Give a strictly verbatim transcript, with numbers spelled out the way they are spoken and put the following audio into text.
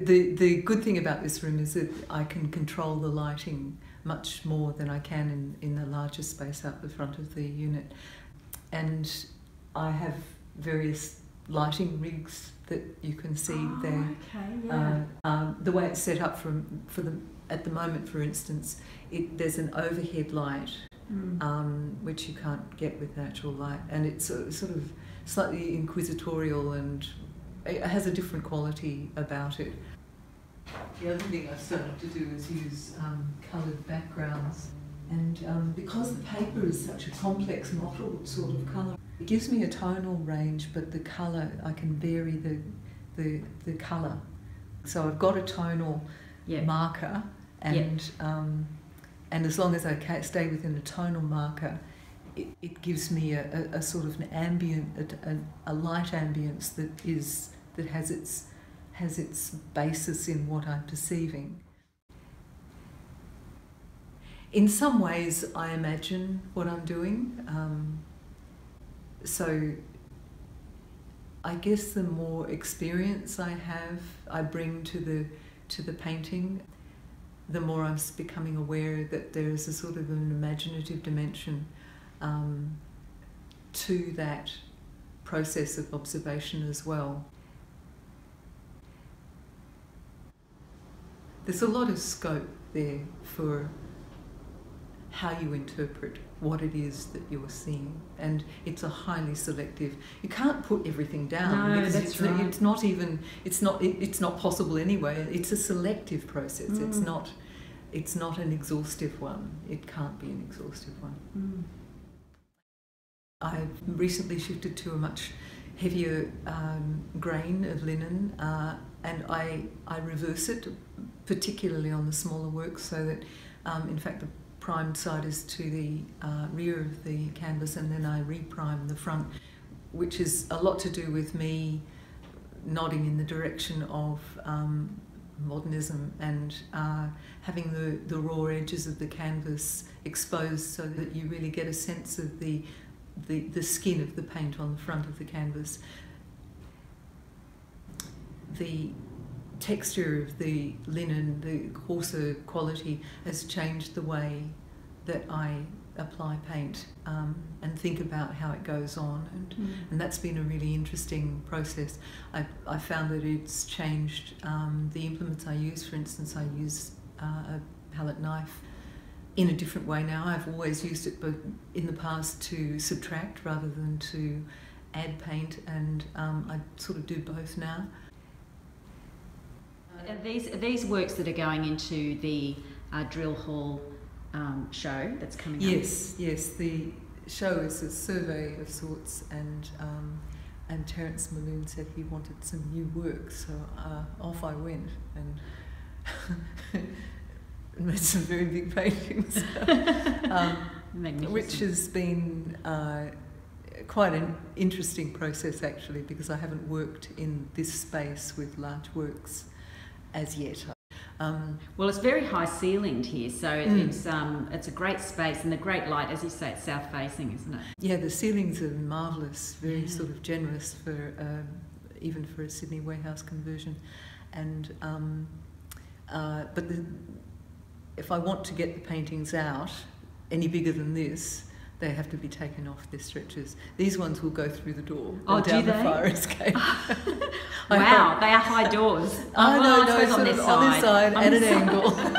The, the good thing about this room is that I can control the lighting much more than I can in, in the larger space out the front of the unit. And I have various lighting rigs that you can see oh, there. Okay, yeah. uh, um, the way it's set up from, for the, at the moment, for instance, it, there's an overhead light, mm. um, which you can't get with natural light. And it's sort of slightly inquisitorial and it has a different quality about it. The other thing I've started to do is use um, coloured backgrounds, and um, because the paper is such a complex mottled sort of colour, it gives me a tonal range, but the colour, I can vary the, the, the colour. So I've got a tonal yep. marker, and, yep. um, and as long as I stay within a tonal marker, It, it gives me a, a, a sort of an ambient, a, a, a light ambience that is that has its has its basis in what I'm perceiving. In some ways, I imagine what I'm doing. Um, so, I guess the more experience I have, I bring to the to the painting, the more I'm becoming aware that there is a sort of an imaginative dimension Um, to that process of observation as well. There's a lot of scope there for how you interpret what it is that you're seeing, and it's a highly selective. You can't put everything down. No, because that's it's, right. it's not even it's not it, it's not possible anyway. It's a selective process. Mm. It's not it's not an exhaustive one. It can't be an exhaustive one. Mm. I've recently shifted to a much heavier um, grain of linen, uh, and I, I reverse it, particularly on the smaller works, so that um, in fact the primed side is to the uh, rear of the canvas, and then I reprime the front, which is a lot to do with me nodding in the direction of um, modernism and uh, having the, the raw edges of the canvas exposed so that you really get a sense of the The, the skin of the paint on the front of the canvas. The texture of the linen, the coarser quality, has changed the way that I apply paint um, and think about how it goes on, and, mm. and that's been a really interesting process. I, I found that it's changed um, the implements I use. For instance, I use uh, a palette knife in a different way now. I've always used it, but in the past, to subtract rather than to add paint, and um, I sort of do both now. Uh, these these works that are going into the uh, Drill Hall um, show that's coming up? Yes, yes. The show is a survey of sorts, and um, and Terence Maloon said he wanted some new work, so uh, off I went and and made some very big paintings, um, which has been uh, quite an interesting process actually, because I haven't worked in this space with large works as yet. Um, well, it's very high ceilinged here, so mm. it's um, it's a great space, and the great light, as you say, it's south facing, isn't it? Yeah, the ceilings are marvellous, very yeah. sort of generous for um, even for a Sydney warehouse conversion, and um, uh, but the if I want to get the paintings out any bigger than this, they have to be taken off their stretchers. These ones will go through the door oh, or down do the they? fire escape. Wow, hope. They are high doors. Oh, oh no, no, on, this on this side, on at this an side. angle.